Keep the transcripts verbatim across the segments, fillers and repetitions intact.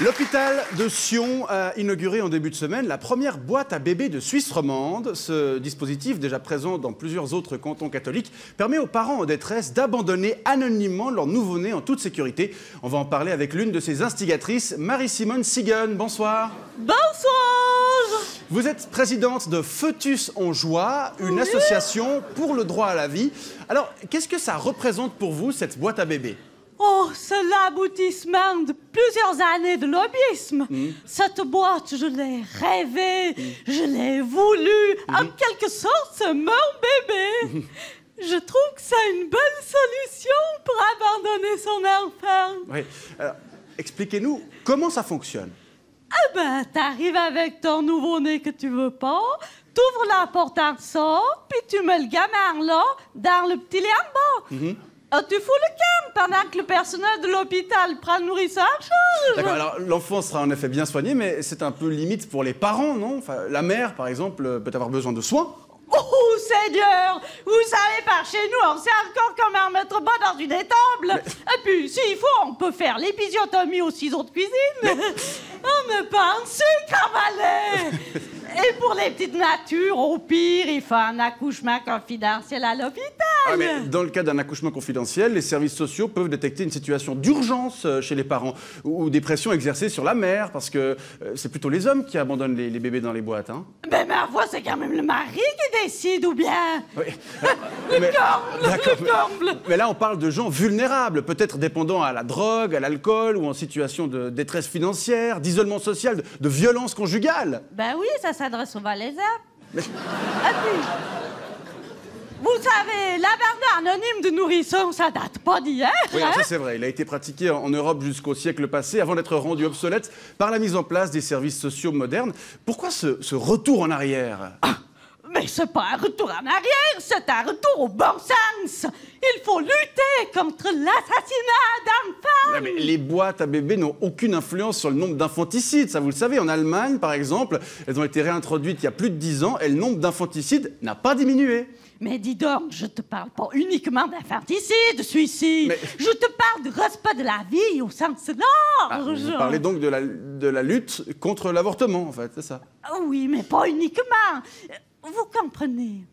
L'hôpital de Sion a inauguré en début de semaine la première boîte à bébés de Suisse romande. Ce dispositif, déjà présent dans plusieurs autres cantons catholiques, permet aux parents en détresse d'abandonner anonymement leur nouveau-né en toute sécurité. On va en parler avec l'une de ses instigatrices, Marie-Simone Siggen. Bonsoir. Bonsoir. Vous êtes présidente de Fœtus en joie, une oui. association pour le droit à la vie. Alors, qu'est-ce que ça représente pour vous, cette boîte à bébés? Oh, c'est l'aboutissement de plusieurs années de lobbyisme. Mmh. Cette boîte, je l'ai rêvée, mmh. je l'ai voulue. Mmh. En quelque sorte, c'est mon bébé. Mmh. Je trouve que c'est une bonne solution pour abandonner son enfant. Oui. Alors, expliquez-nous comment ça fonctionne. Ah ben, t'arrives avec ton nouveau-né que tu veux pas, t'ouvres la porte en dessous, puis tu mets le gamin là, dans le petit lit en bas. Mmh. Oh, tu fous le camp pendant que le personnel de l'hôpital prend le nourrissage. D'accord, alors l'enfant sera en effet bien soigné, mais c'est un peu limite pour les parents, non? Enfin, la mère, par exemple, peut avoir besoin de soins. Oh, Seigneur! Vous savez, par chez nous, on sait encore comment mettre bas dans une étable. Mais... Et puis, s'il faut, on peut faire l'épisiotomie au ciseau de cuisine. Mais... on me pense cavaler. Et pour les petites natures, au pire, il faut un accouchement confidentiel à l'hôpital. Ah, mais dans le cas d'un accouchement confidentiel, les services sociaux peuvent détecter une situation d'urgence chez les parents ou des pressions exercées sur la mère, parce que c'est plutôt les hommes qui abandonnent les, les bébés dans les boîtes. Hein. Mais ma foi, c'est quand même le mari qui décide, ou bien... Oui. le mais, comble, le comble. Mais là, on parle de gens vulnérables, peut-être dépendants à la drogue, à l'alcool, ou en situation de détresse financière, d'isolement social, de, de violence conjugale. Ben oui, ça s'adresse aux Valaisans. Mais... Vous savez, l'abandon anonyme de nourrissons, ça date pas d'hier. Oui, hein? Ça c'est vrai. Il a été pratiqué en Europe jusqu'au siècle passé, avant d'être rendu obsolète par la mise en place des services sociaux modernes. Pourquoi ce, ce retour en arrière? Ah, mais c'est pas un retour en arrière, c'est un retour au bon sens. Il faut lutter contre l'assassinat d'enfants. Mais les boîtes à bébés n'ont aucune influence sur le nombre d'infanticides, ça vous le savez. En Allemagne, par exemple, elles ont été réintroduites il y a plus de dix ans et le nombre d'infanticides n'a pas diminué. Mais dis donc, je te parle pas uniquement d'infanticide, celui-ci. Mais... Je te parle du respect de la vie au sens large. Ah, vous parlez donc de la, de la lutte contre l'avortement, en fait, c'est ça? Oui, mais pas uniquement. Vous comprenez,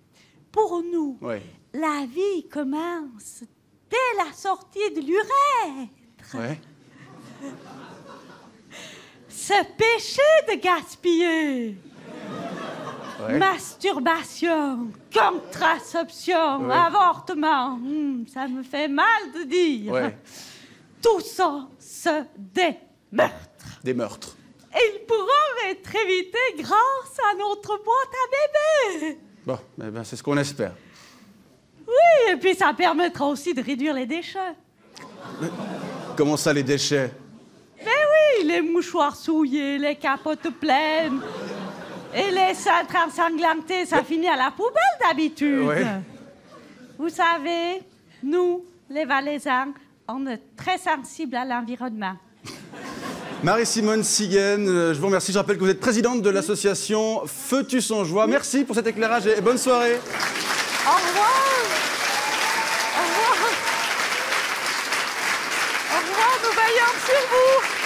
pour nous, oui. la vie commence dès la sortie de l'urètre. Ouais. Ce péché de gaspiller. Ouais. Masturbation, contraception, ouais. avortement, mmh, ça me fait mal de dire. Ouais. Tout ça, c'est des meurtres. Des meurtres. Et ils pourront être évités grâce à notre boîte à bébés. Bon, eh ben, c'est ce qu'on espère. Oui, et puis ça permettra aussi de réduire les déchets. Mais, comment ça, les déchets? Mais oui, les mouchoirs souillés, les capotes pleines... Et les cintres ensanglantés, ça finit à la poubelle d'habitude. Ouais. Vous savez, nous, les Valaisans, on est très sensibles à l'environnement. Marie-Simone Siggen, je vous remercie. Je rappelle que vous êtes présidente de l'association Fœtus en joie. Merci pour cet éclairage et bonne soirée. Au revoir. Au revoir. Au revoir, nous veillons sur vous.